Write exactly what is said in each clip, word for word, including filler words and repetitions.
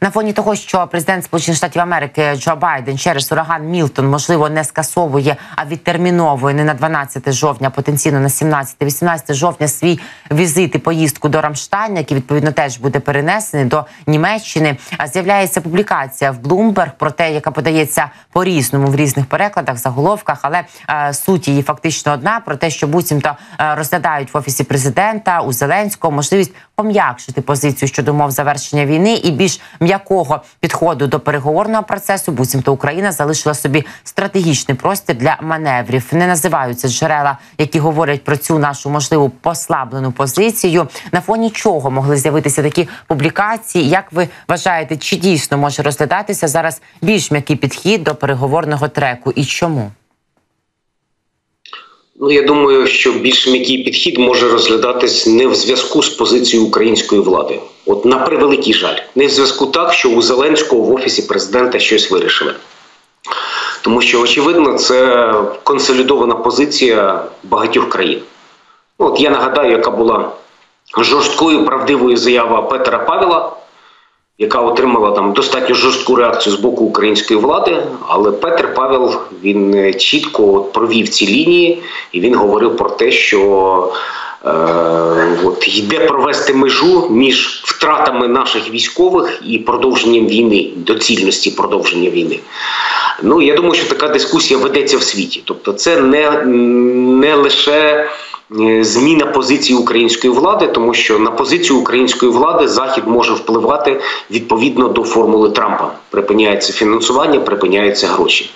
на фоні того, що президент Сполучених Штатів Америки Джо Байден через ураган Мілтон, можливо, не скасовує, а відтерміновує не на дванадцяте жовтня, потенційно на сімнадцяте-вісімнадцяте жовтня свій візит і поїздку до Рамштайна, який, відповідно, теж буде перенесений до Німеччини. З'являється публікація в Bloomberg про те, яка подається по-різному в різних перекладах, заголовках, але е, суть її фактично одна, про те, що буцімто е, розглядають в Офісі Президента, у Зеленського, можливість пом'якшити позицію щодо умов завершення війни і більш м'якого підходу до переговорного процесу, буцімто Україна залишила собі стратегічний простір для маневрів. Не називаються джерела, які говорять про цю нашу можливу послаблену позицію. На фоні чого могли з'явитися такі публікації? Як ви вважаєте, чи дійсно може розглядатися зараз більш м'який підхід до переговорного треку і чому? Ну, я думаю, що більш м'який підхід може розглядатись не в зв'язку з позицією української влади. От на превеликий жаль. Не в зв'язку так, що у Зеленського в Офісі Президента щось вирішили. Тому що, очевидно, це консолідована позиція багатьох країн. Ну, от я нагадаю, яка була жорсткою, правдивою заява Петра Павела, яка отримала там достатньо жорстку реакцію з боку української влади, але Петр Павел, він чітко провів ці лінії, і він говорив про те, що е, от, йде провести межу між втратами наших військових і продовженням війни, доцільності продовження війни. Ну, я думаю, що така дискусія ведеться в світі. Тобто це не, не лише зміна позиції української влади, тому що на позицію української влади Захід може впливати відповідно до формули Трампа. Припиняється фінансування, припиняються гроші.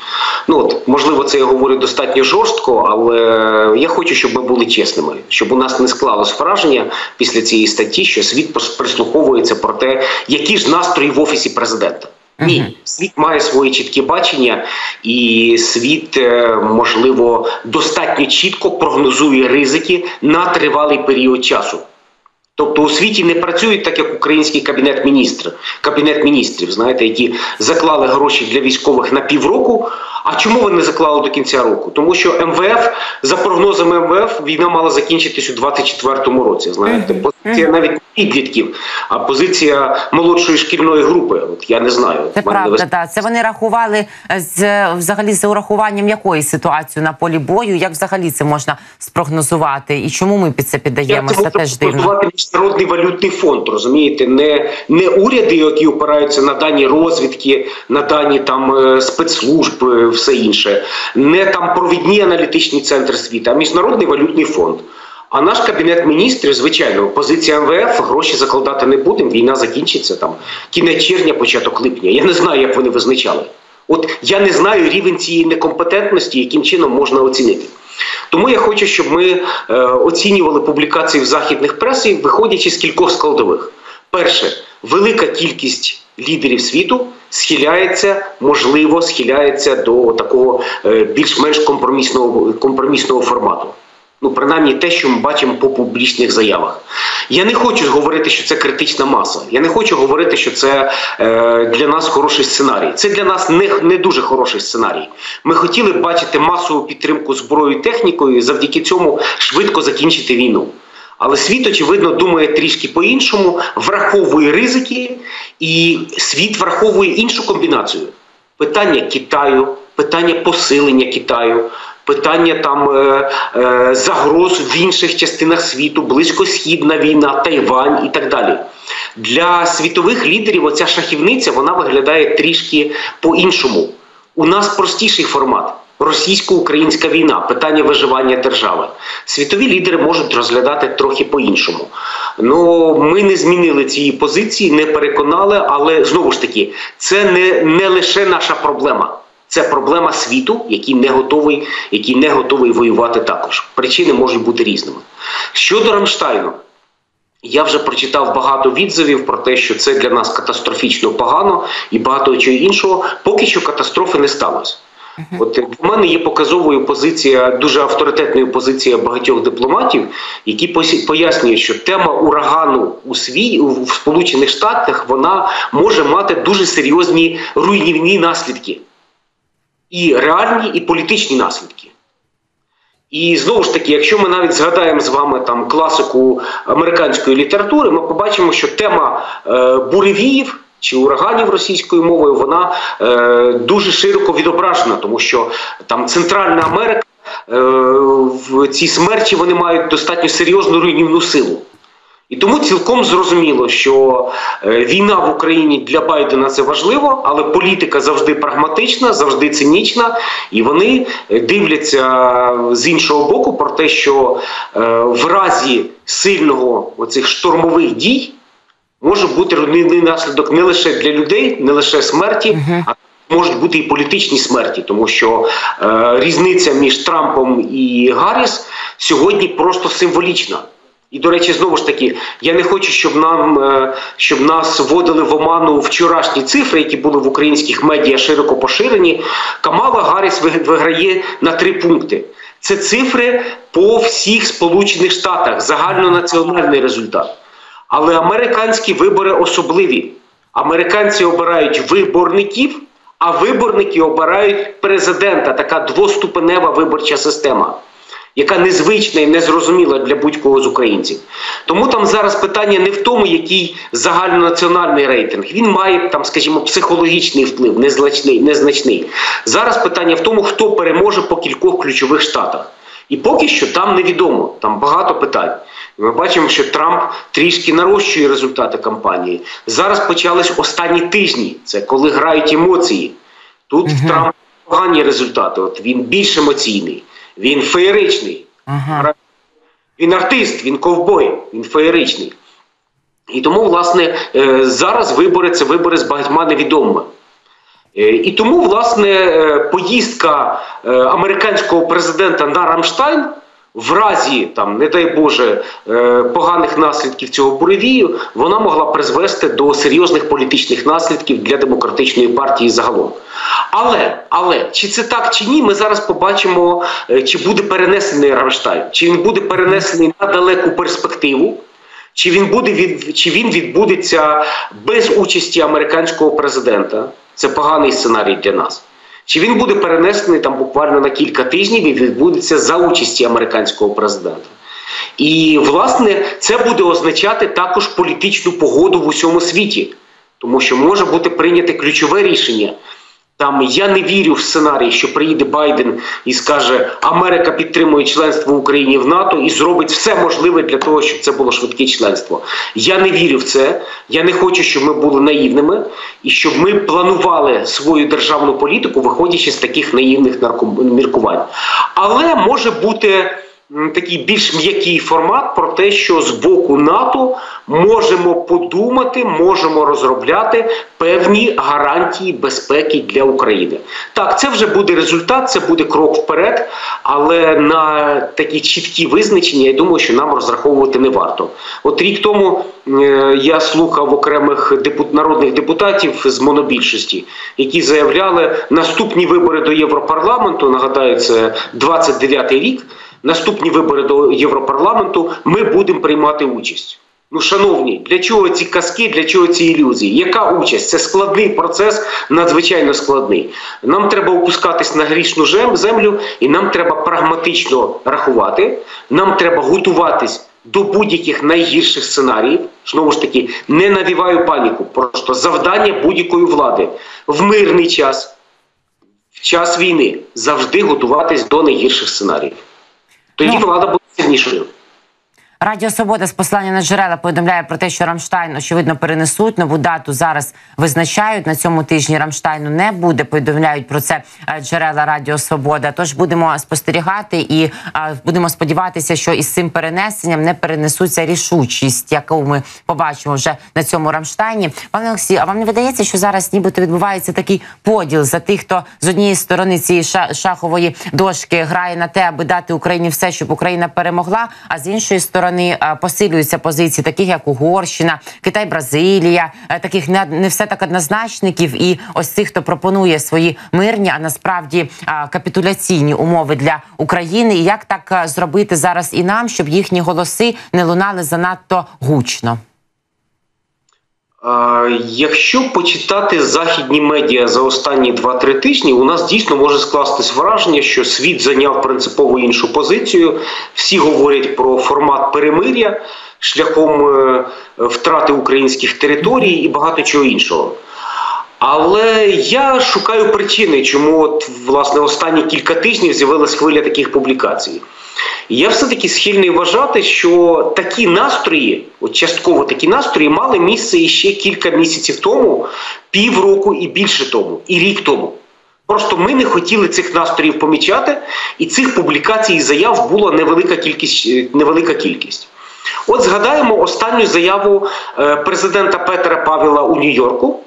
Ну от, можливо, це я говорю достатньо жорстко, але я хочу, щоб ми були чесними, щоб у нас не склалось враження після цієї статті, що світ прислуховується про те, які ж настрої в Офісі Президента. Ні, світ має свої чіткі бачення, і світ, можливо, достатньо чітко прогнозує ризики на тривалий період часу. Тобто у світі не працюють так, як український кабінет міністрів, кабінет міністрів, знаєте, які заклали гроші для військових на півроку. А чому вони заклали до кінця року? Тому що ем ве еф, за прогнозами ем ве еф, війна мала закінчитись у двадцять четвертому році, знаєте. Позиція навіть підлітків, а позиція молодшої шкільної групи, от я не знаю. Це правда, так. Да. Це вони рахували з, взагалі з урахуванням якої ситуації на полі бою, як взагалі це можна спрогнозувати і чому ми під це піддаємося, це теж дивно. Це можна Міжнародний валютний фонд, розумієте, не, не уряди, які опираються на дані розвідки, на дані там спецслужб, все інше, не там провідні аналітичні центри світу, а Міжнародний валютний фонд. А наш Кабінет міністрів, звичайно, позиція ем ве еф, гроші закладати не будемо, війна закінчиться там кінець червня, початок липня. Я не знаю, як вони визначали. От я не знаю рівень цієї некомпетентності, яким чином можна оцінити. Тому я хочу, щоб ми е, оцінювали публікації в західних пресах, виходячи з кількох складових. Перше, велика кількість лідерів світу схиляється, можливо, схиляється до такого е, більш-менш компромісного, компромісного формату. Ну, принаймні, те, що ми бачимо по публічних заявах. Я не хочу говорити, що це критична маса. Я не хочу говорити, що це е, для нас хороший сценарій. Це для нас не, не дуже хороший сценарій. Ми хотіли б бачити масову підтримку зброєю, технікою і завдяки цьому швидко закінчити війну. Але світ, очевидно, думає трішки по-іншому, враховує ризики, і світ враховує іншу комбінацію. Питання Китаю, питання посилення Китаю, питання там е, е, загроз в інших частинах світу, близькосхідна війна, Тайвань і так далі. Для світових лідерів оця шахівниця, вона виглядає трішки по-іншому. У нас простіший формат. Російсько-українська війна, питання виживання держави. Світові лідери можуть розглядати трохи по-іншому. Ну, ми не змінили цієї позиції, не переконали, але, знову ж таки, це не, не лише наша проблема. Це проблема світу, який не готовий, який не готовий воювати також. Причини можуть бути різними. Щодо Рамштайну, я вже прочитав багато відзивів про те, що це для нас катастрофічно погано і багато чого іншого. Поки що катастрофи не сталося. От в мене є показовою позиція, дуже авторитетною позиція багатьох дипломатів, які пояснюють, що тема урагану у світі, у Сполучених Штатах, вона може мати дуже серйозні руйнівні наслідки. І реальні, і політичні наслідки. І знову ж таки, якщо ми навіть згадаємо з вами там класику американської літератури, ми побачимо, що тема е, буревіїв, чи ураганів російською мовою, вона е, дуже широко відображена, тому що там Центральна Америка, е, в цій смерті вони мають достатньо серйозну руйнівну силу. І тому цілком зрозуміло, що війна в Україні для Байдена – це важливо, але політика завжди прагматична, завжди цинічна, і вони дивляться з іншого боку про те, що в разі сильного оцих штормових дій може бути руйнівний наслідок не лише для людей, не лише смерті, а можуть бути і політичні смерті, тому що е, різниця між Трампом і Гарріс сьогодні просто символічна. І, до речі, знову ж таки, я не хочу, щоб нам, щоб нас вводили в оману вчорашні цифри, які були в українських медіа широко поширені. Камала Гарріс виграє на три пункти. Це цифри по всіх Сполучених Штатах, загальнонаціональний результат. Але американські вибори особливі. Американці обирають виборників, а виборники обирають президента. Така двоступенева виборча система, яка незвична і незрозуміла для будь-кого з українців. Тому там зараз питання не в тому, який загальнонаціональний рейтинг. Він має, там, скажімо, психологічний вплив, незначний, незначний. Зараз питання в тому, хто переможе по кількох ключових штатах. І поки що там невідомо, там багато питань. Ми бачимо, що Трамп трішки нарощує результати кампанії. Зараз почались останні тижні, це коли грають емоції. Тут в Трампа погані результати, от він більш емоційний. Він феєричний, ага. Він артист, він ковбой, він феєричний. І тому, власне, зараз вибори – це вибори з багатьма невідомими. І тому, власне, поїздка американського президента на Рамштайн в разі, там, не дай Боже, поганих наслідків цього буревію, вона могла призвести до серйозних політичних наслідків для демократичної партії загалом. Але, але, чи це так, чи ні, ми зараз побачимо, чи буде перенесений Рамштайн, чи він буде перенесений на далеку перспективу, чи він буде від, чи він відбудеться без участі американського президента. Це поганий сценарій для нас. Чи він буде перенесений там буквально на кілька тижнів і відбудеться за участі американського президента. І, власне, це буде означати також політичну погоду в усьому світі. Тому що може бути прийняте ключове рішення. Там я не вірю в сценарій, що приїде Байден і скаже, Америка підтримує членство України в НАТО і зробить все можливе для того, щоб це було швидке членство. Я не вірю в це. Я не хочу, щоб ми були наївними і щоб ми планували свою державну політику, виходячи з таких наївних міркувань. Але може бути такий більш м'який формат про те, що з боку НАТО можемо подумати, можемо розробляти певні гарантії безпеки для України. Так, це вже буде результат, це буде крок вперед, але на такі чіткі визначення, я думаю, що нам розраховувати не варто. От рік тому я слухав окремих народних депутатів з монобільшості, які заявляли, наступні вибори до Європарламенту, нагадаю, це двадцять дев'ятий рік, наступні вибори до Європарламенту, ми будемо приймати участь. Ну, шановні, для чого ці казки, для чого ці ілюзії? Яка участь? Це складний процес, надзвичайно складний. Нам треба опускатись на грішну землю, і нам треба прагматично рахувати, нам треба готуватись до будь-яких найгірших сценаріїв. Знову ж таки, не навіваю паніку, просто завдання будь-якої влади в мирний час, в час війни, завжди готуватись до найгірших сценаріїв. Тоді влада буде сильнішою. Радіо Свобода з послання на джерела повідомляє про те, що Рамштайн, очевидно, перенесуть. Нову дату зараз визначають. На цьому тижні Рамштайну не буде. Повідомляють про це джерела Радіо Свобода. Тож будемо спостерігати і а, будемо сподіватися, що із цим перенесенням не перенесуться рішучість, яку ми побачимо вже на цьому Рамштайні. Пане Олексію, а вам не видається, що зараз нібито відбувається такий поділ за тих, хто з однієї сторони цієї шахової дошки грає на те, аби дати Україні все, щоб Україна перемогла, а з іншої сторони посилюються позиції таких, як Угорщина, Китай, Бразилія, таких не, не все так однозначників і ось цих, хто пропонує свої мирні, а насправді капітуляційні умови для України. І як так зробити зараз і нам, щоб їхні голоси не лунали занадто гучно? Якщо почитати західні медіа за останні два-три тижні, у нас дійсно може скластись враження, що світ зайняв принципово іншу позицію. Всі говорять про формат перемир'я. шляхом втрати українських територій і багато чого іншого. Але я шукаю причини, чому от, власне, останні кілька тижнів з'явилась хвиля таких публікацій. І я все-таки схильний вважати, що такі настрої, от частково такі настрої, мали місце іще кілька місяців тому, півроку і більше тому, і рік тому. Просто ми не хотіли цих настроїв помічати, і цих публікацій і заяв була невелика кількість, невелика кількість. От згадаємо останню заяву президента Петра Павела у Нью-Йорку,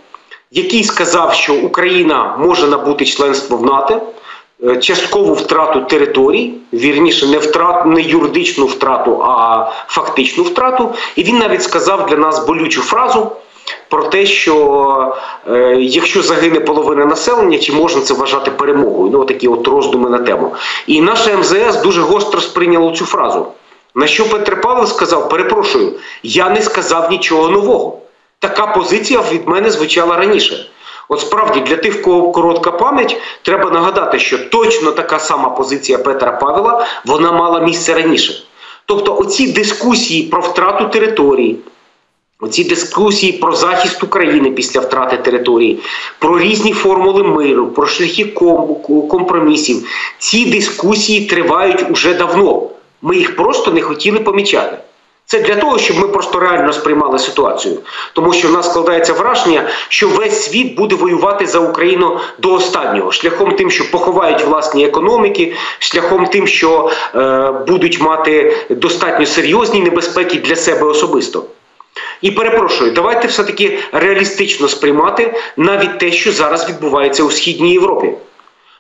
який сказав, що Україна може набути членство в НАТО, часткову втрату територій, вірніше, не, втрат, не юридичну втрату, а фактичну втрату. І він навіть сказав для нас болючу фразу про те, що е, якщо загине половина населення, чи можна це вважати перемогою? Ну, такі от роздуми на тему. І наше ем зе ес дуже гостро сприйняло цю фразу. На що Петр Павел сказав, перепрошую, я не сказав нічого нового. Така позиція від мене звучала раніше. От справді, для тих, в кого коротка пам'ять, треба нагадати, що точно така сама позиція Петра Павела, вона мала місце раніше. Тобто оці дискусії про втрату території, оці дискусії про захист України після втрати території, про різні формули миру, про шляхи компромісів, ці дискусії тривають уже давно. Ми їх просто не хотіли помічати. Це для того, щоб ми просто реально сприймали ситуацію. Тому що в нас складається враження, що весь світ буде воювати за Україну до останнього. Шляхом тим, що поховають власні економіки, шляхом тим, що е, будуть мати достатньо серйозні небезпеки для себе особисто. І перепрошую, давайте все-таки реалістично сприймати навіть те, що зараз відбувається у Східній Європі.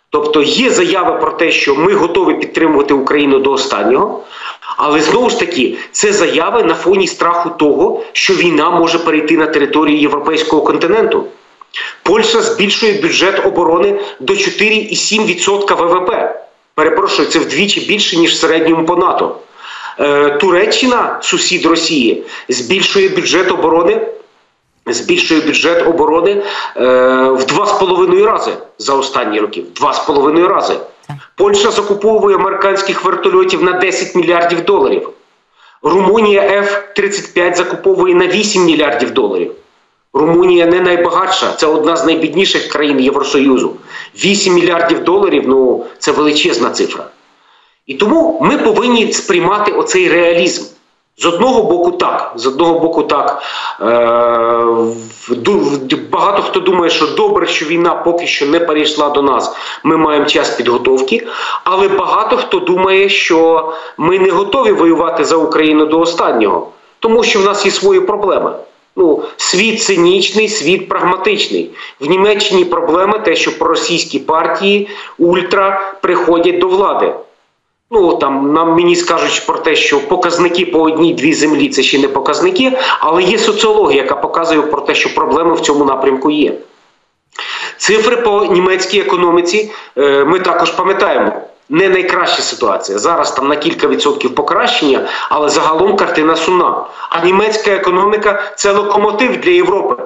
Тобто є заяви про те, що ми готові підтримувати Україну до останнього, але знову ж таки, це заяви на фоні страху того, що війна може перейти на територію європейського континенту. Польща збільшує бюджет оборони до чотири цілих сім десятих відсотка ВВП. Перепрошую, це вдвічі більше, ніж в середньому по НАТО. Туреччина, сусід Росії, збільшує бюджет оборони збільшує бюджет оборони е, в два з половиною рази за останні роки. В два з половиною рази. Польща закуповує американських вертольотів на десять мільярдів доларів. Румунія еф тридцять п'ять закуповує на вісім мільярдів доларів. Румунія не найбагатша, це одна з найбідніших країн Євросоюзу. вісім мільярдів доларів, ну це величезна цифра. І тому ми повинні сприймати оцей реалізм. З одного боку так, з одного боку так, багато хто думає, що добре, що війна поки що не перейшла до нас, ми маємо час підготовки, але багато хто думає, що ми не готові воювати за Україну до останнього, тому що в нас є свої проблеми. Ну, світ цинічний, світ прагматичний. В Німеччині проблема те, що проросійські партії ультра приходять до влади. Ну, там, нам мені скажуть про те, що показники по одній-дві землі – це ще не показники, але є соціологія, яка показує про те, що проблеми в цьому напрямку є. Цифри по німецькій економіці ми також пам'ятаємо. Не найкраща ситуація. Зараз там на кілька відсотків покращення, але загалом картина сумна. А німецька економіка – це локомотив для Європи.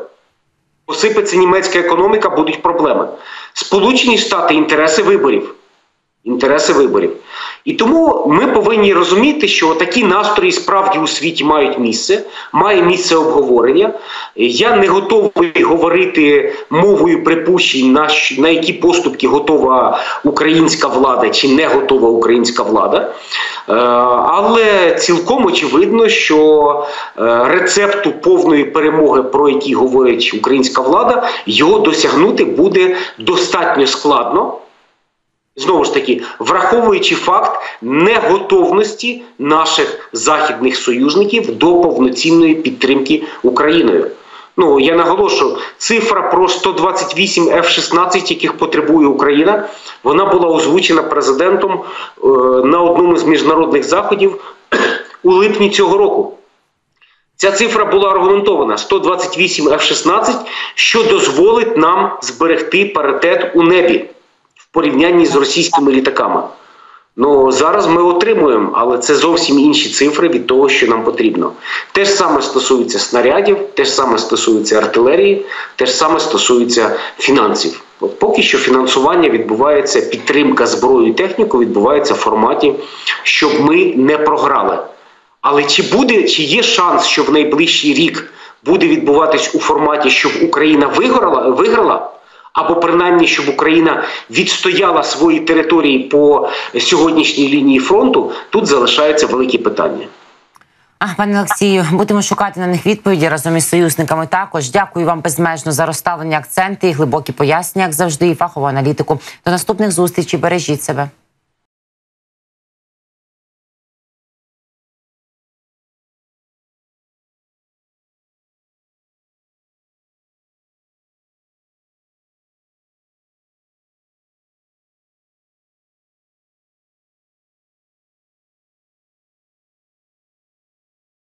Посипеться німецька економіка, будуть проблеми. Сполучені Штати – інтереси виборів. Інтереси виборів. І тому ми повинні розуміти, що такі настрої справді у світі мають місце, має місце обговорення. Я не готовий говорити мовою припущень, на, на які поступки готова українська влада чи не готова українська влада. Але цілком очевидно, що рецепту повної перемоги, про який говорить українська влада, його досягнути буде достатньо складно. Знову ж таки, враховуючи факт неготовності наших західних союзників до повноцінної підтримки Україною. Ну, я наголошую, цифра про сто двадцять вісім еф шістнадцять, яких потребує Україна, вона була озвучена президентом е, на одному з міжнародних заходів у липні цього року. Ця цифра була аргументована – сто двадцять вісім еф шістнадцять, що дозволить нам зберегти паритет у небі в порівнянні з російськими літаками. Ну, зараз ми отримуємо, але це зовсім інші цифри від того, що нам потрібно. Те ж саме стосується снарядів, те ж саме стосується артилерії, те ж саме стосується фінансів. От поки що фінансування відбувається, підтримка зброї і техніки відбувається в форматі, щоб ми не програли. Але чи буде, чи є шанс, що в найближчий рік буде відбуватись у форматі, щоб Україна виграла, виграла, або принаймні, щоб Україна відстояла свої території по сьогоднішній лінії фронту, тут залишаються великі питання. А, пане Олексію, будемо шукати на них відповіді разом із союзниками також. Дякую вам безмежно за розставлені акценти і глибокі пояснення, як завжди, і фахову аналітику. До наступних зустрічей, бережіть себе.